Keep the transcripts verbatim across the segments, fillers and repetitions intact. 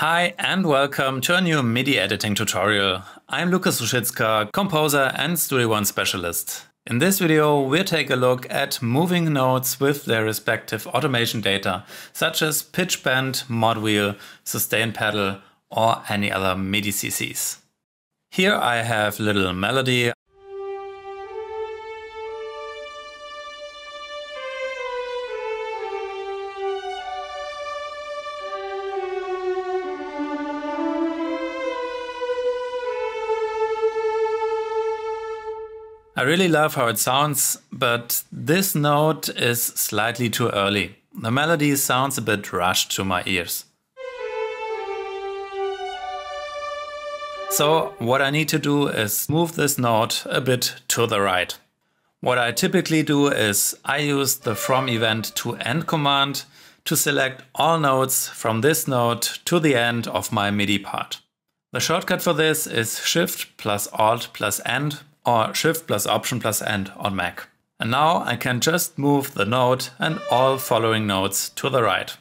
Hi and welcome to a new MIDI editing tutorial. I'm Lukas Ruschitzka, composer and Studio One specialist. In this video, we'll take a look at moving notes with their respective automation data, such as pitch bend, mod wheel, sustain pedal, or any other MIDI C Cs. Here I have little melody. I really love how it sounds, but this note is slightly too early. The melody sounds a bit rushed to my ears. So what I need to do is move this note a bit to the right. What I typically do is I use the From Event to End command to select all notes from this note to the end of my MIDI part. The shortcut for this is Shift plus Alt plus End, or Shift plus Option plus End on Mac. And now I can just move the note and all following notes to the right.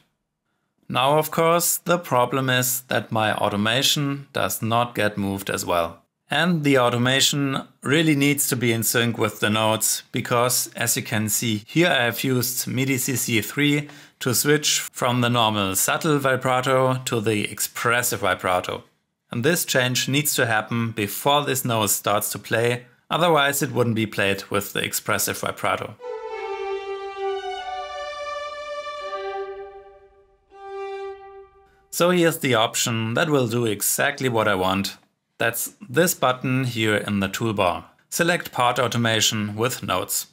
Now, of course, the problem is that my automation does not get moved as well. And the automation really needs to be in sync with the notes, because as you can see here, I have used MIDI C C three to switch from the normal subtle vibrato to the expressive vibrato. And this change needs to happen before this note starts to play. Otherwise, it wouldn't be played with the expressive vibrato. So here's the option that will do exactly what I want. That's this button here in the toolbar. Select Part Automation with Notes.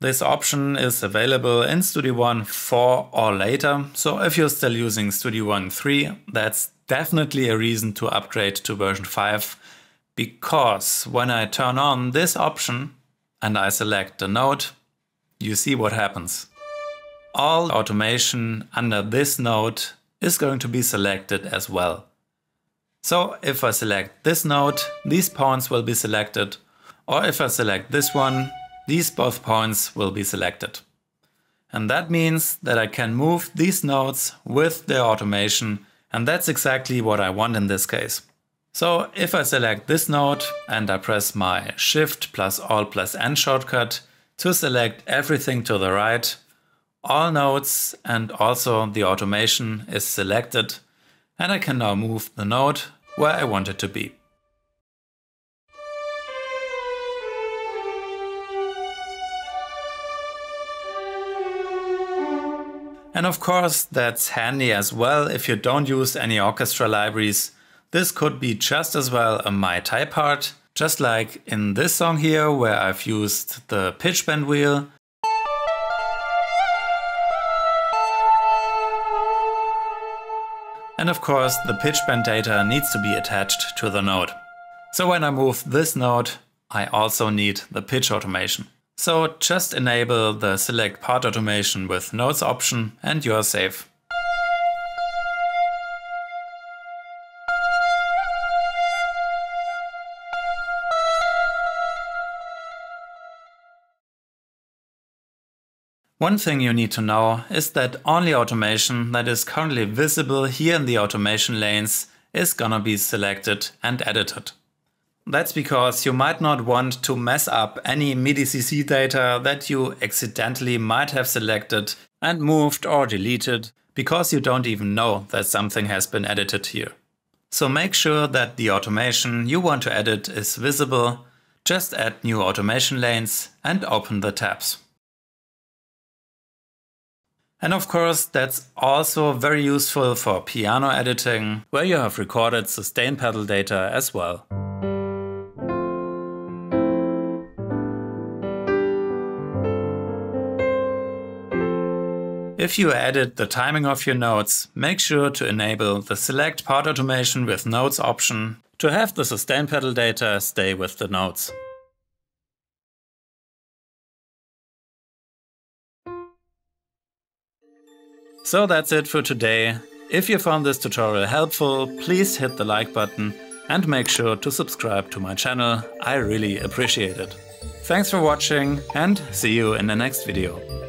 This option is available in Studio One four or later. So if you're still using Studio One three, that's definitely a reason to upgrade to version five, because when I turn on this option and I select the note, you see what happens. All automation under this note is going to be selected as well. So if I select this note, these points will be selected, or if I select this one, these both points will be selected. And that means that I can move these notes with their automation, and that's exactly what I want in this case. So if I select this note and I press my Shift plus Alt plus End shortcut to select everything to the right, all notes and also the automation is selected, and I can now move the note where I want it to be. And of course, that's handy as well if you don't use any orchestra libraries. This could be just as well a My Type part, just like in this song here where I've used the pitch bend wheel. And of course, the pitch bend data needs to be attached to the note. So when I move this note, I also need the pitch automation. So just enable the Select Part Automation with Notes option and you're safe. One thing you need to know is that only automation that is currently visible here in the automation lanes is gonna be selected and edited. That's because you might not want to mess up any MIDI C C data that you accidentally might have selected and moved or deleted, because you don't even know that something has been edited here. So make sure that the automation you want to edit is visible. Just add new automation lanes and open the tabs. And of course, that's also very useful for piano editing, where you have recorded sustain pedal data as well. If you edit the timing of your notes, make sure to enable the Select Part Automation with Notes option to have the sustain pedal data stay with the notes. So that's it for today. If you found this tutorial helpful, please hit the like button and make sure to subscribe to my channel. I really appreciate it. Thanks for watching and see you in the next video.